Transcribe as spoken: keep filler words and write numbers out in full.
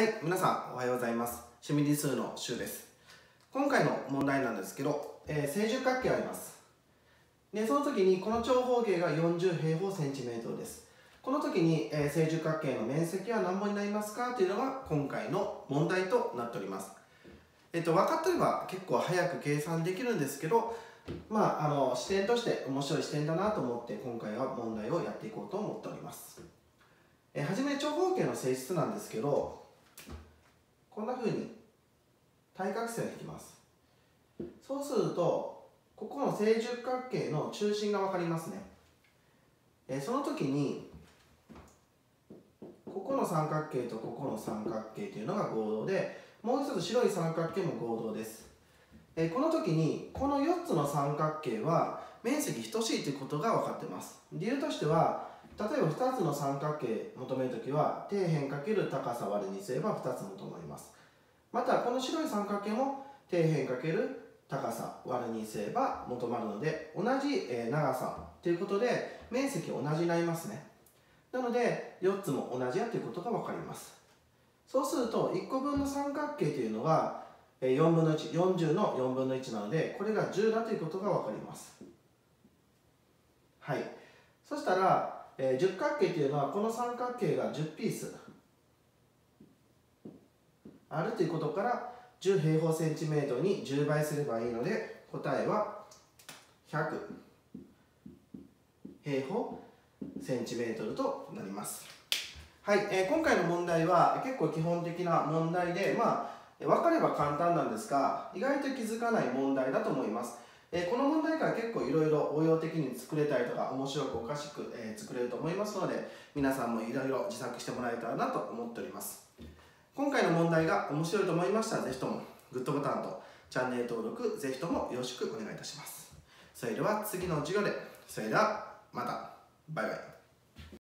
はい、皆さんおはようございます。趣味理数のしゅうです。今回の問題なんですけど、えー、正十角形があります。で、その時にこの長方形がよんじゅう平方センチメートルです。この時に、えー、正十角形の面積は何本になりますかというのが今回の問題となっております。えっと、分かってれば結構早く計算できるんですけど、まあ、あの視点として面白い視点だなと思って今回は問題をやっていこうと思っております。えー、はじめ長方形の性質なんですけど、こんな風に対角線を引きます。そうするとここの正十角形の中心が分かりますね。えその時にここの三角形とここの三角形というのが合同で、もう一つ白い三角形も合同です。えこの時にこのよっつの三角形は面積等しいということが分かってます。理由としては、例えばふたつの三角形求めるときは底辺×高さ割るにすればふたつ求まります。またこの白い三角形も底辺×高さ割るにすれば求まるので、同じ長さということで面積同じになりますね。なのでよっつも同じやということが分かります。そうするといっこぶんの三角形というのがよんぶんのいち、よんじゅうのよんぶんのいちなので、これがじゅうだということが分かります。はい、そしたらえー、十角形というのはこの三角形がじゅうピースあるということから、じゅう平方センチメートルにじゅうばいすればいいので、答えはひゃく平方センチメートルとなります。はい、えー、今回の問題は結構基本的な問題で、まあ、分かれば簡単なんですが、意外と気づかない問題だと思います。えー、この問題から結構いろいろ応用的に作れたりとか、面白くおかしく、えー、作れると思いますので、皆さんもいろいろ自作してもらえたらなと思っております。今回の問題が面白いと思いましたら、ぜひともグッドボタンとチャンネル登録ぜひともよろしくお願いいたします。それでは次の授業で。それではまた。バイバイ。